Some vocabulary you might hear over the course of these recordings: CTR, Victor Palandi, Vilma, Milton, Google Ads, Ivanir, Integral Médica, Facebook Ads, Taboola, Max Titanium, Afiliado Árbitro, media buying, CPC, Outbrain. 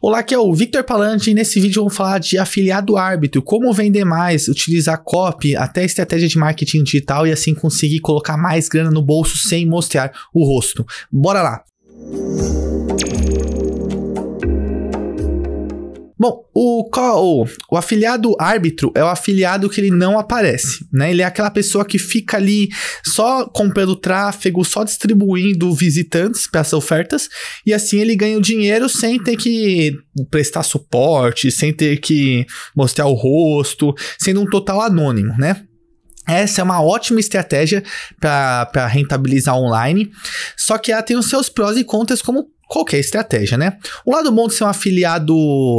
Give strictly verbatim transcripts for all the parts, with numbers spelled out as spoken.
Olá, aqui é o Victor Palandi e nesse vídeo vamos falar de afiliado árbitro, como vender mais, utilizar copy, até estratégia de marketing digital e assim conseguir colocar mais grana no bolso sem mostrar o rosto. Bora lá! Bom, o, o, o afiliado árbitro é o afiliado que ele não aparece, né? Ele é aquela pessoa que fica ali só comprando tráfego, só distribuindo visitantes para as ofertas e assim ele ganha o dinheiro sem ter que prestar suporte, sem ter que mostrar o rosto, sendo um total anônimo, né? Essa é uma ótima estratégia para rentabilizar online, só que ela tem os seus prós e contras como qualquer estratégia, né? O lado bom de ser um afiliado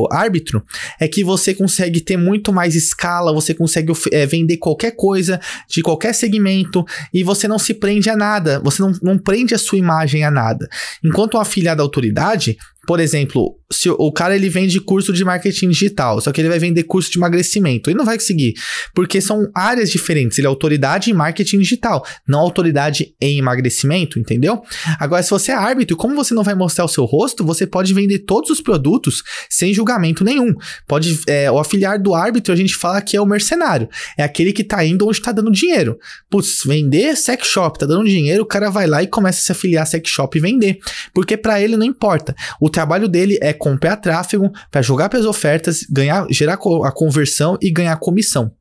árbitro é que você consegue ter muito mais escala, você consegue é, vender qualquer coisa, de qualquer segmento, e você não se prende a nada, você não, não prende a sua imagem a nada. Enquanto um afiliado à autoridade, por exemplo, se o cara ele vende curso de marketing digital, só que ele vai vender curso de emagrecimento, ele não vai conseguir, porque são áreas diferentes, ele é autoridade em marketing digital, não autoridade em emagrecimento, entendeu? Agora, se você é árbitro, como você não vai mostrar o seu rosto, você pode vender todos os produtos sem julgamento nenhum. Pode, é, o afiliado do árbitro, a gente fala que é o mercenário, é aquele que tá indo onde tá dando dinheiro. Putz, vender sex shop, tá dando dinheiro, o cara vai lá e começa a se afiliar a sex shop e vender, porque pra ele não importa, o O trabalho dele é comprar tráfego para jogar para as ofertas, ganhar, gerar a conversão e ganhar comissão.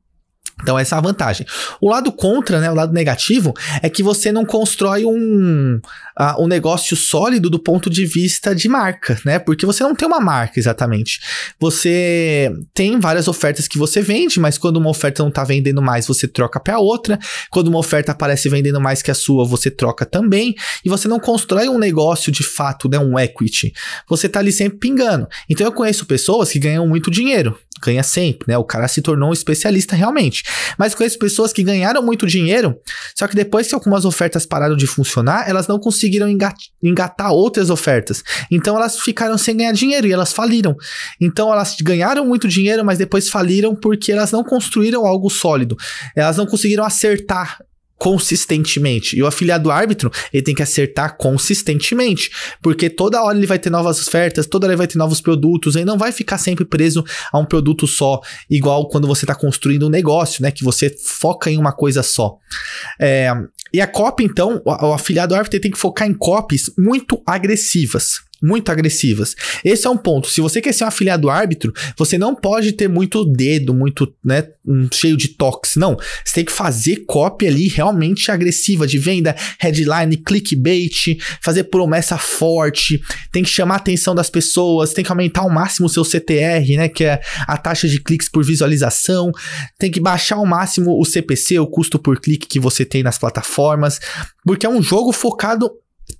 Então, essa é a vantagem. O lado contra, né, o lado negativo, é que você não constrói um, uh, um negócio sólido do ponto de vista de marca, né? Porque você não tem uma marca, exatamente. Você tem várias ofertas que você vende, mas quando uma oferta não tá vendendo mais, você troca para outra. Quando uma oferta aparece vendendo mais que a sua, você troca também. E você não constrói um negócio de fato, né, um equity. Você tá ali sempre pingando. Então, eu conheço pessoas que ganham muito dinheiro. Ganha sempre, né? O cara se tornou um especialista realmente. Mas conheço pessoas que ganharam muito dinheiro, só que depois que algumas ofertas pararam de funcionar, elas não conseguiram engatar outras ofertas. Então, elas ficaram sem ganhar dinheiro e elas faliram. Então, elas ganharam muito dinheiro, mas depois faliram porque elas não construíram algo sólido. Elas não conseguiram acertar consistentemente. E o afiliado árbitro, ele tem que acertar consistentemente, porque toda hora ele vai ter novas ofertas, toda hora ele vai ter novos produtos, ele não vai ficar sempre preso a um produto só, igual quando você está construindo um negócio, né, que você foca em uma coisa só. É, e a copy, então, o, o afiliado árbitro tem que focar em copies muito agressivas. Muito agressivas. Esse é um ponto. Se você quer ser um afiliado árbitro, você não pode ter muito dedo, muito, né, cheio de toques, não. Você tem que fazer copy ali realmente agressiva de venda, headline, clickbait, fazer promessa forte, tem que chamar a atenção das pessoas, tem que aumentar ao máximo o seu C T R, né, que é a taxa de cliques por visualização, tem que baixar ao máximo o C P C, o custo por clique que você tem nas plataformas, porque é um jogo focado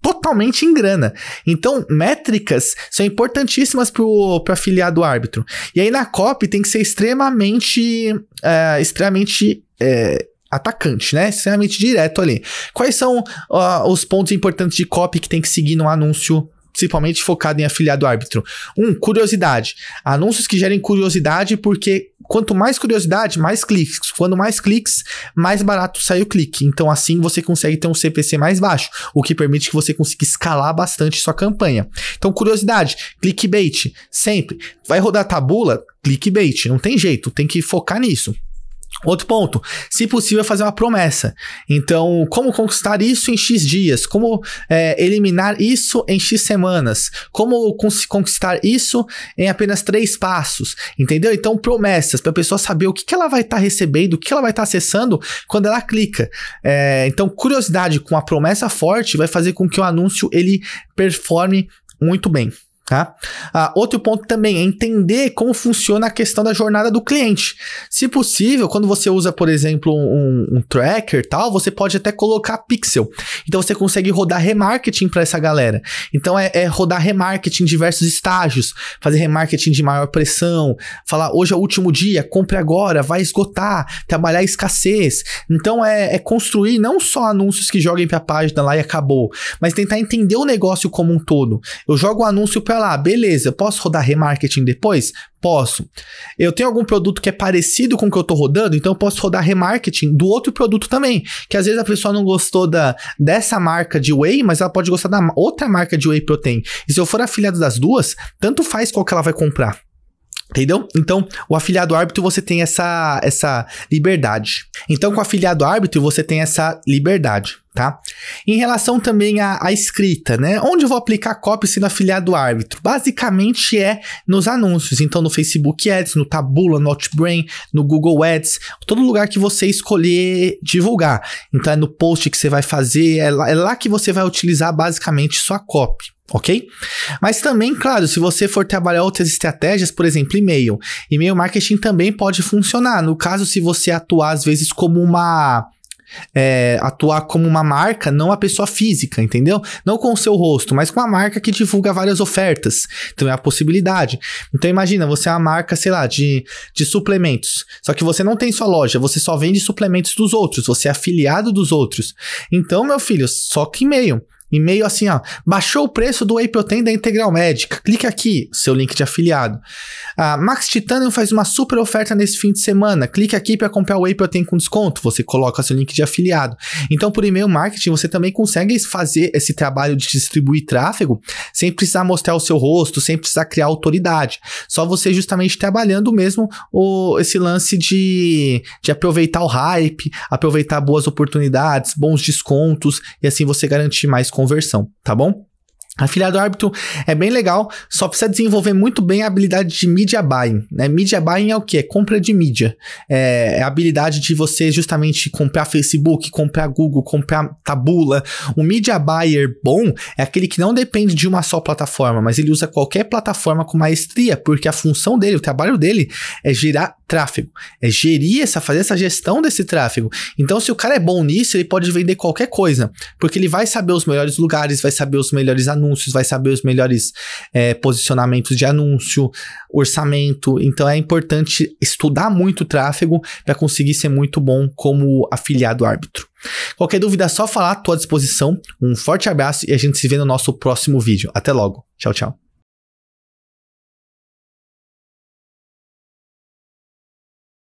totalmente em grana. Então, métricas são importantíssimas para o afiliado árbitro. E aí, na copy, tem que ser extremamente, é, extremamente é, atacante, né? Extremamente direto ali. Quais são uh, os pontos importantes de copy que tem que seguir no anúncio, principalmente focado em afiliado árbitro? Um, curiosidade. Anúncios que gerem curiosidade, porque quanto mais curiosidade, mais cliques. Quando mais cliques, mais barato sai o clique. Então, assim, você consegue ter um C P C mais baixo, o que permite que você consiga escalar bastante sua campanha. Então, curiosidade, clickbait, sempre. Vai rodar Taboola? Clickbait, não tem jeito, tem que focar nisso. Outro ponto, se possível, é fazer uma promessa. Então, como conquistar isso em X dias? Como é, eliminar isso em X semanas? Como conquistar isso em apenas três passos? Entendeu? Então, promessas, para a pessoa saber o que, que ela vai estar tá recebendo, o que ela vai estar tá acessando quando ela clica. É, então, curiosidade com a promessa forte vai fazer com que o anúncio ele performe muito bem. Tá? Ah, outro ponto também é entender como funciona a questão da jornada do cliente. Se possível, quando você usa, por exemplo, um, um tracker e tal, você pode até colocar pixel. Então, você consegue rodar remarketing para essa galera. Então, é, é rodar remarketing em diversos estágios, fazer remarketing de maior pressão, falar hoje é o último dia, compre agora, vai esgotar, trabalhar a escassez. Então, é, é construir não só anúncios que joguem para a página lá e acabou, mas tentar entender o negócio como um todo. Eu jogo o anúncio para Tá lá, beleza, posso rodar remarketing depois? Posso. Eu tenho algum produto que é parecido com o que eu tô rodando, então eu posso rodar remarketing do outro produto também, que às vezes a pessoa não gostou da, dessa marca de whey, mas ela pode gostar da outra marca de whey protein. E se eu for afiliado das duas, tanto faz qual que ela vai comprar. Entendeu? Então, o afiliado árbitro, você tem essa, essa liberdade. Então, com o afiliado árbitro, você tem essa liberdade, tá? Em relação também à, à escrita, né? Onde eu vou aplicar copy sendo afiliado árbitro? Basicamente é nos anúncios. Então, no Facebook Ads, no Taboola, no Outbrain, no Google Ads, todo lugar que você escolher divulgar. Então, é no post que você vai fazer, é lá, é lá que você vai utilizar basicamente sua copy. Ok? Mas também, claro, se você for trabalhar outras estratégias, por exemplo, e-mail. E-mail marketing também pode funcionar. No caso, se você atuar, às vezes, como uma... É, atuar como uma marca, não a pessoa física, entendeu? Não com o seu rosto, mas com uma marca que divulga várias ofertas. Então, é a possibilidade. Então, imagina, você é uma marca, sei lá, de, de suplementos. Só que você não tem sua loja, você só vende suplementos dos outros. Você é afiliado dos outros. Então, meu filho, só que e-mail. E-mail assim, ó, baixou o preço do Whey Protein da Integral Médica, clica aqui, seu link de afiliado. A Max Titanium faz uma super oferta nesse fim de semana, clica aqui para comprar o Whey Protein com desconto, você coloca seu link de afiliado. Então, por e-mail marketing, você também consegue fazer esse trabalho de distribuir tráfego sem precisar mostrar o seu rosto, sem precisar criar autoridade. Só você justamente trabalhando mesmo o, esse lance de, de aproveitar o hype, aproveitar boas oportunidades, bons descontos, e assim você garantir mais conversão, tá bom? Afiliado árbitro é bem legal, só precisa desenvolver muito bem a habilidade de media buying, né? Media buying é o que? É compra de mídia. É a habilidade de você justamente comprar Facebook, comprar Google, comprar Taboola. O media buyer bom é aquele que não depende de uma só plataforma, mas ele usa qualquer plataforma com maestria, porque a função dele, o trabalho dele é gerar tráfego, é gerir essa, fazer essa gestão desse tráfego. Então, se o cara é bom nisso, ele pode vender qualquer coisa, porque ele vai saber os melhores lugares, vai saber os melhores anúncios, anúncios, vai saber os melhores é, posicionamentos de anúncio, orçamento. Então, é importante estudar muito o tráfego para conseguir ser muito bom como afiliado árbitro. Qualquer dúvida é só falar, à tua disposição. Um forte abraço e a gente se vê no nosso próximo vídeo. Até logo. Tchau, tchau.